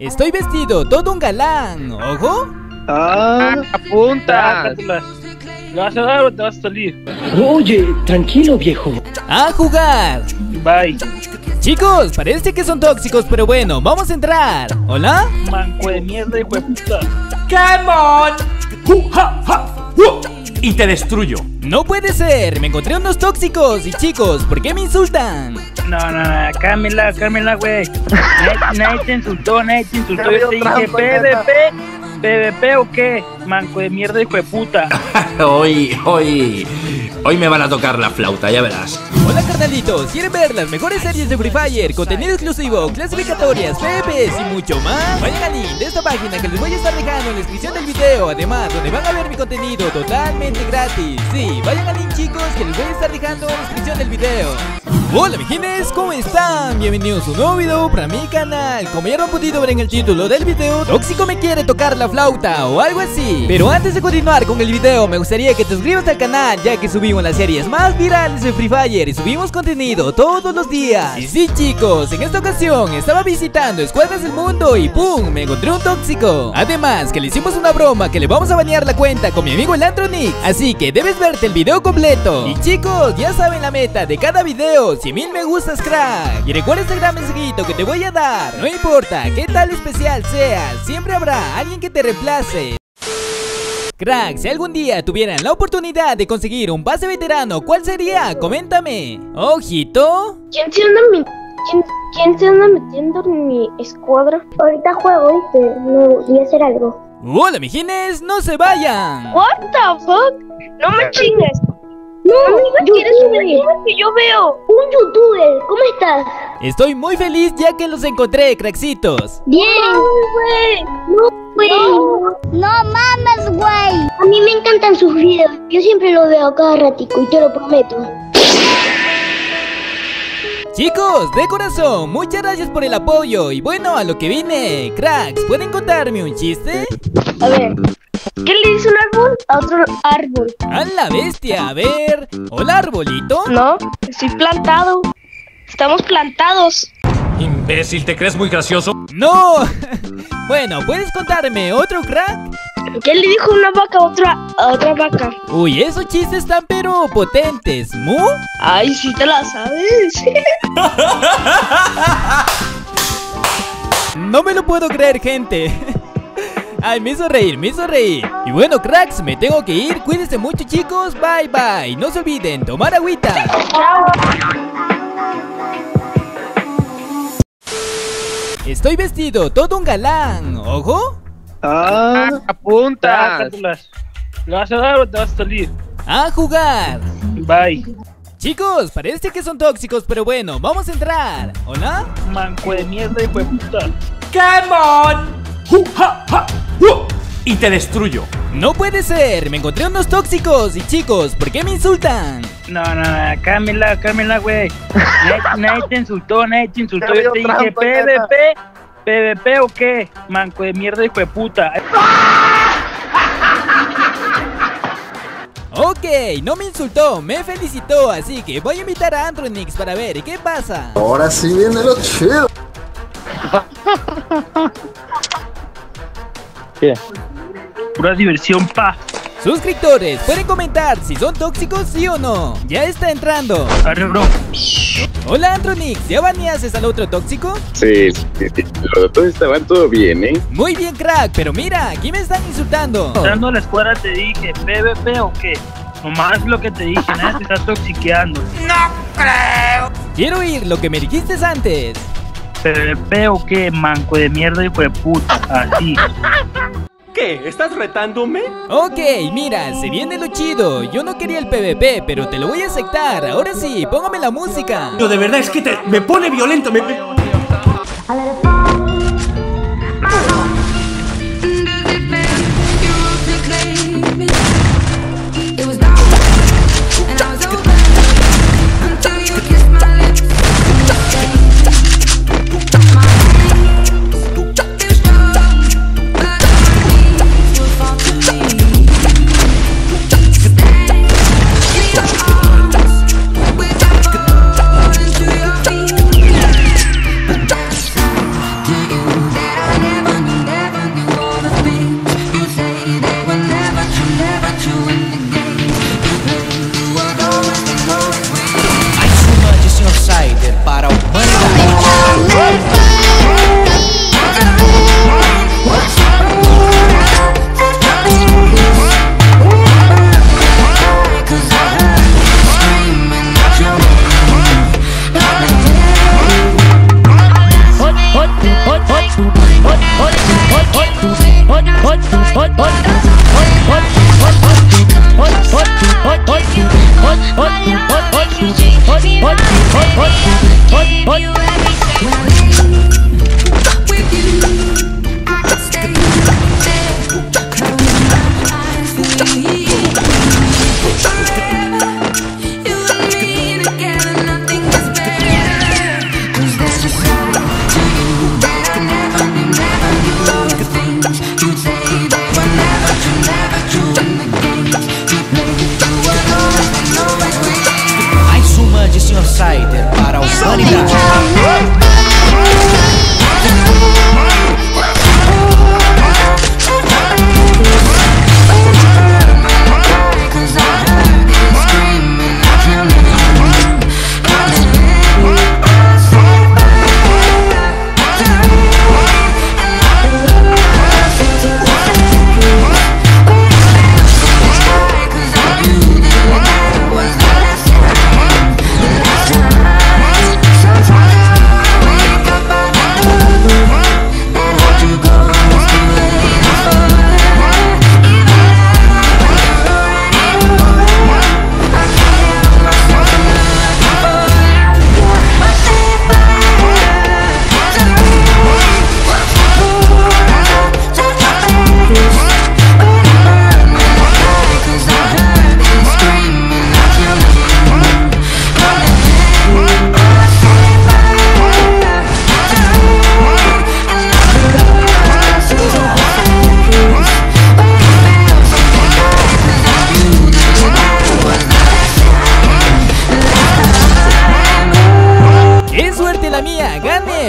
Estoy vestido todo un galán, ojo. Ah, apunta. Lo vas a dar o te vas a salir. Oye, tranquilo, viejo. A jugar. Bye. Chicos, parece que son tóxicos, pero bueno, vamos a entrar. ¿Hola? Manco de mierda, hijo de puta. ¡Come on! Y te destruyo. No puede ser, me encontré unos tóxicos. Y chicos, ¿por qué me insultan? No, cámela, güey. Nadie te insultó. Yo te dije, PVP o qué, manco de mierda, hijo de puta. Hoy me van a tocar la flauta, ya verás. Hola carnalitos, ¿quieren ver las mejores series de Free Fire? Contenido exclusivo, clasificatorias, PVPs y mucho más. Vayan al link de esta página que les voy a estar dejando en la descripción del video. Además, donde van a ver mi contenido totalmente gratis. Sí, vayan al link chicos, que les voy a estar dejando en la descripción del video. Hola mijines, ¿cómo están? Bienvenidos a un nuevo video para mi canal. Como ya lo han podido ver en el título del video, tóxico me quiere tocar la flauta o algo así. Pero antes de continuar con el video, me gustaría que te suscribas al canal, ya que subimos las series más virales de Free Fire y subimos contenido todos los días. Y sí chicos, en esta ocasión estaba visitando escuadras del mundo y ¡pum! Me encontré un tóxico. Además que le hicimos una broma que le vamos a banear la cuenta con mi amigo Elantronix. Así que debes verte el video completo. Y chicos, ya saben la meta de cada video, 100,000 me gustas, crack. Y recuerda este gran mensajito que te voy a dar. No importa qué tal especial seas, siempre habrá alguien que te reemplace. Crack, si algún día tuvieran la oportunidad de conseguir un pase veterano, ¿cuál sería? Coméntame. Ojito. ¿Quién se anda metiendo en mi escuadra? Ahorita juego y me voy a hacer algo. Hola mijines, no se vayan. What the fuck? No me chingues. No me quieres subir que yo veo. Un youtuber, ¿cómo estás? Estoy muy feliz ya que los encontré, craxitos. Bien. No mames, güey. A mí me encantan sus videos. Yo siempre lo veo cada ratico y te lo prometo. Chicos, de corazón, muchas gracias por el apoyo. Y bueno, a lo que vine. Cracks, ¿pueden contarme un chiste? A ver, ¿qué le dice un árbol a otro árbol? ¡A la bestia! A ver, ¿hola arbolito? No, estoy plantado. Estamos plantados. Imbécil, ¿te crees muy gracioso? ¡No! Bueno, ¿puedes contarme otro, crack? ¿Qué le dijo una vaca a otra vaca? Uy, esos chistes están pero potentes, ¿mu? Ay, sí te la sabes. No me lo puedo creer, gente. Ay, me hizo reír. Y bueno, cracks, me tengo que ir. Cuídense mucho, chicos. Bye, bye. No se olviden tomar agüita. Estoy vestido todo un galán, ojo. Ah, apunta. ¿Lo vas a dar o te vas a salir? A jugar. Bye. Chicos, parece que son tóxicos, pero bueno, vamos a entrar. ¿Hola? Manco de mierda, hijo de puta. ¡Come on! Y te destruyo. No puede ser, me encontré unos tóxicos. Y chicos, ¿por qué me insultan? No, cámela, güey. Nadie te insultó. Yo te dije, PVP o qué, manco de mierda, hijo de puta. Ok, no me insultó, me felicitó. Así que voy a invitar a Andronix para ver qué pasa. Ahora sí viene lo chido. ¿Qué? Pura diversión, pa. Suscriptores, pueden comentar si son tóxicos sí o no. Ya está entrando. Arre, bro. Hola, Andronix, ¿ya baneases al otro tóxico? Sí, los otros estaban todo bien, ¿eh? Muy bien, crack, pero mira, aquí me están insultando. Entrando a la escuadra te dije, ¿PVP o qué? Nomás lo que te dije, nada, te estás toxiqueando. ¡No creo! Quiero oír lo que me dijiste antes. ¿PVP o qué, manco de mierda, hijo de puta? Así. ¿Qué? ¿Estás retándome? Ok, mira, se viene lo chido. Yo no quería el PvP, pero te lo voy a aceptar. Ahora sí, póngame la música. No, de verdad es que me pone violento.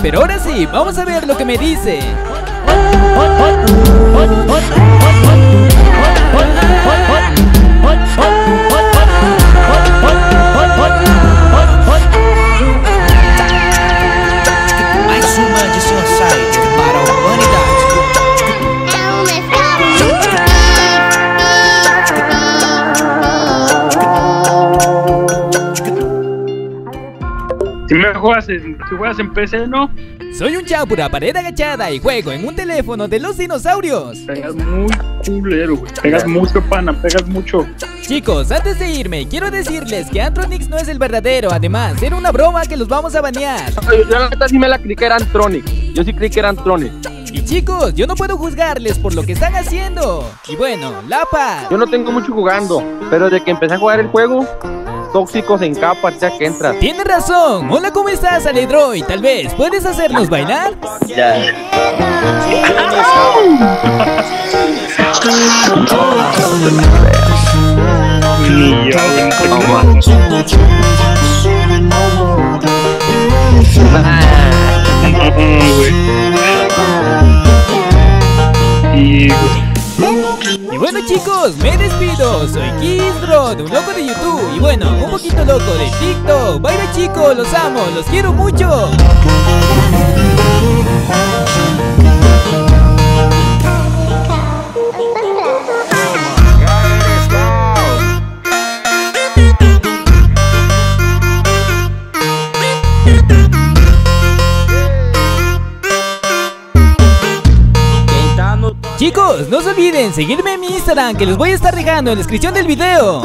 Pero ahora sí, vamos a ver lo que me dice. Si juegas en PC, ¿no? Soy un chapura, pared agachada y juego en un teléfono de los dinosaurios. Pegas muy culero, güey. Pegas mucho, pana, pegas mucho. Chicos, antes de irme, quiero decirles que Andronix no es el verdadero. Además, era una broma que los vamos a banear. Yo la neta sí me la creí que era Andronix. Yo sí creí que era Andronix. Y chicos, yo no puedo juzgarles por lo que están haciendo. Y bueno, la paz. Yo no tengo mucho jugando, pero desde que empecé a jugar el juego... tóxicos en cada partida que entras. Tienes razón. Hola, ¿cómo estás, Aledroy? Tal vez puedes hacernos bailar. Ya. Y bueno, chicos, me despido. Soy Quisbrot, un loco de YouTube. Y bueno, un poquito loco de TikTok. Bye bye, chicos, los amo, los quiero mucho. Chicos, no se olviden seguirme en mi Instagram, que los voy a estar dejando en la descripción del video.